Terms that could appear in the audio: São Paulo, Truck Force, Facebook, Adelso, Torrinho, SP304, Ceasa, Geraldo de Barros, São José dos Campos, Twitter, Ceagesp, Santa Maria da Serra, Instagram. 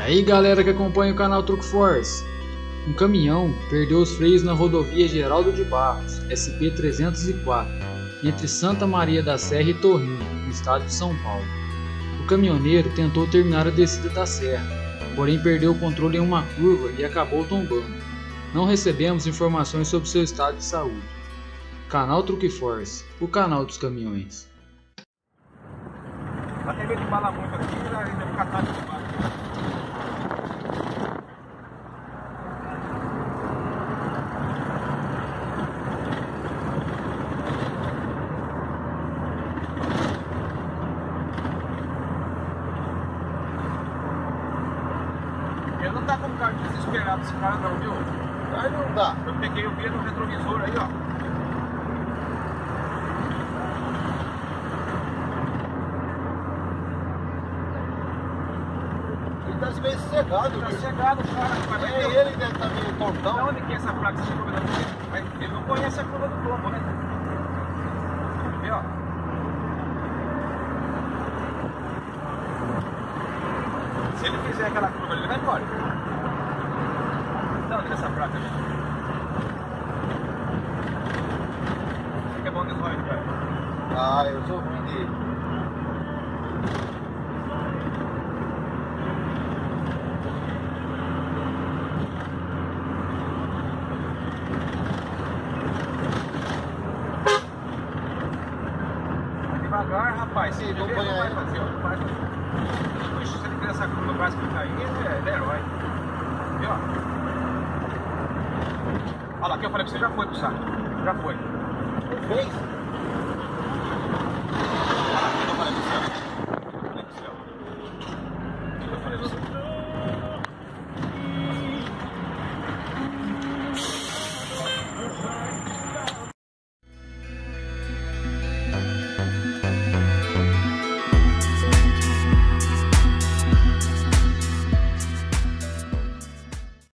E aí galera que acompanha o canal Truck Force, um caminhão perdeu os freios na rodovia Geraldo de Barros, SP304, entre Santa Maria da Serra e Torrinho, no estado de São Paulo. O caminhoneiro tentou terminar a descida da serra, porém perdeu o controle em uma curva e acabou tombando. Não recebemos informações sobre seu estado de saúde. Canal Truck Force, o canal dos caminhões. Até mesmo fala muito aqui, ainda fica tarde demais. Ele não tá com um carro desesperado, esse cara não, viu? Aí não dá. Eu peguei o pé no retrovisor aí, ó. Ele tá meio cegado, viu? Tá cegado, cara. É ele deve estar meio tortão. Não, onde que é essa placa? Ele não conhece a curva do tombo, né? Vê, ó. Se ele fizer aquela curva, ele vai embora. Não, deixa essa placa ali. Fica bom que eles vão entrar. Ah, eu sou ruim dele. Devagar, rapaz. Sim, não vai fazer, ó. Vai fazer. Puxa, se ele tiver essa curva quase que cair, ele é herói. Viu? Olha lá, que eu falei pra você, já foi pro saco. Já foi. Fez?